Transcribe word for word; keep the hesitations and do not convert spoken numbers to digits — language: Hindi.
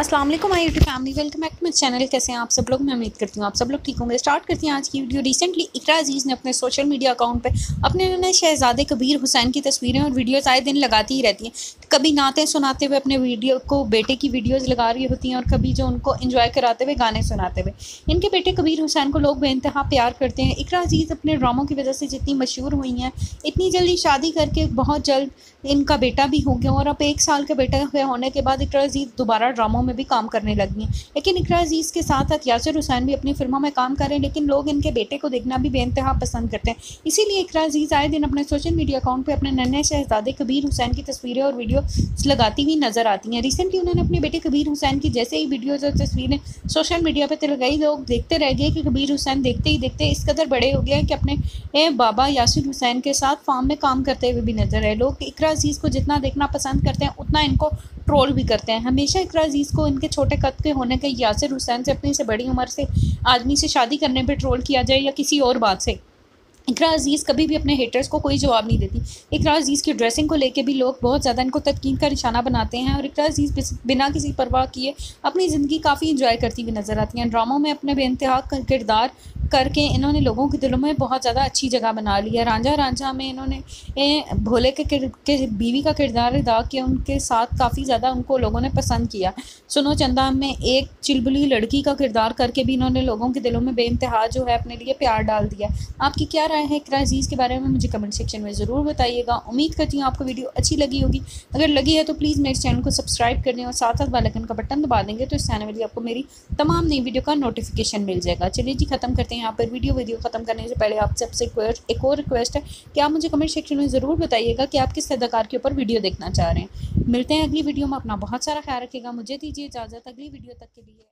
अस्सलाम वालेकुम my YouTube family, welcome back to my channel. कैसे हैं आप सब लोग? मैं उम्मीद करती हूँ आप सब लोग ठीक होंगे। स्टार्ट करती हैं आज की वीडियो। रिसेंटली इकरा अजीज़ ने अपने सोशल मीडिया अकाउंट पे अपने नए शहजादे कबीर हुसैन की तस्वीरें और वीडियोस आए दिन लगाती ही रहती हैं। कभी नाते सुनाते हुए अपने वीडियो को बेटे की वीडियोस लगा रही होती हैं और कभी जो उनको एंजॉय कराते हुए गाने सुनाते हुए। इनके बेटे कबीर हुसैन को लोग बेइंतहा प्यार करते हैं। इकरा अजीज़ अपने ड्रामों की वजह से जितनी मशहूर हुई हैं, इतनी जल्दी शादी करके बहुत जल्द इनका बेटा भी हो गया और अब एक साल का बेटा होने के बाद इकरा अजीज़ दोबारा ड्रामों में भी काम करने लगी हैं। लेकिन इकरा अजीज़ के साथ साथ यासिर हुसैन भी अपनी फिल्मों में काम कर रहे हैं, लेकिन लोग इनके बेटे को देखना भी बेइंतहा पसंद करते हैं। इसीलिए इकरा अजीज़ आए दिन अपने सोशल मीडिया अकाउंट पर अपने नन्हे शहजादे कबीर हुसैन की तस्वीरें और वीडियो लगाती हुई नजर आती हैं। रिसेंटली उन्होंने अपने बेटे कबीर हुसैन की जैसे ही वीडियोस और तस्वीरें सोशल मीडिया पर लगाई, लोग देखते रह गए कि कबीर हुसैन देखते ही देखते इस कदर बड़े हो गए कि अपने बाबा यासिर हुसैन के साथ फार्म में काम करते हुए भी नजर आए। लोग इकरा अजीज़ को जितना देखना पसंद करते हैं, उतना इनको ट्रोल भी करते हैं। हमेशा इकरा अजीज़ को इनके छोटे कद के होने के, यासिर हुसैन से अपनी से बड़ी उम्र से आदमी से शादी करने पर ट्रोल किया जाए या किसी और बात से, इकरा अजीज़ कभी भी अपने हेटर्स को कोई जवाब नहीं देती। इकरा अजीज़ की ड्रेसिंग को लेके भी लोग बहुत ज़्यादा इनको तदकीन का निशाना बनाते हैं और इकरा अजीज़ बिना किसी परवाह किए अपनी ज़िंदगी काफ़ी इंजॉय करती हुई नज़र आती हैं। ड्रामों में अपने बेइंतहा किरदार करके इन्होंने लोगों के दिलों में बहुत ज़्यादा अच्छी जगह बना ली है। रांझा रांझा में इन्होंने भोले के, के बीवी का किरदार अदा किया, उनके साथ काफ़ी ज़्यादा उनको लोगों ने पसंद किया। सुनो चंदा में एक चिलबुली लड़की का किरदार करके भी इन्होंने लोगों के दिलों में बेइंतहा जो है अपने लिए प्यार डाल दिया। आपकी क्या राय है इकरा अजीज़ के बारे में, मुझे कमेंट सेक्शन में ज़रूर बताइएगा। उम्मीद करती हूँ आपको वीडियो अच्छी लगी होगी। अगर लगी है तो प्लीज़ मेरे चैनल को सब्सक्राइब कर दें और साथ साथ बेल आइकन का बटन दबा देंगे तो इस चैनल में आपको मेरी तमाम नई वीडियो का नोटिफिकेशन मिल जाएगा। चलिए जी, खत्म करते हैं यहाँ पर वीडियो। वीडियो खत्म करने से पहले आप सबसे एक और रिक्वेस्ट है कि आप मुझे कमेंट सेक्शन में ज़रूर बताइएगा कि आप किस अदाकार के ऊपर वीडियो देखना चाह रहे हैं। मिलते हैं अगली वीडियो में। अपना बहुत सारा ख्याल रखिएगा। मुझे दीजिए इजाज़त अगली वीडियो तक के लिए।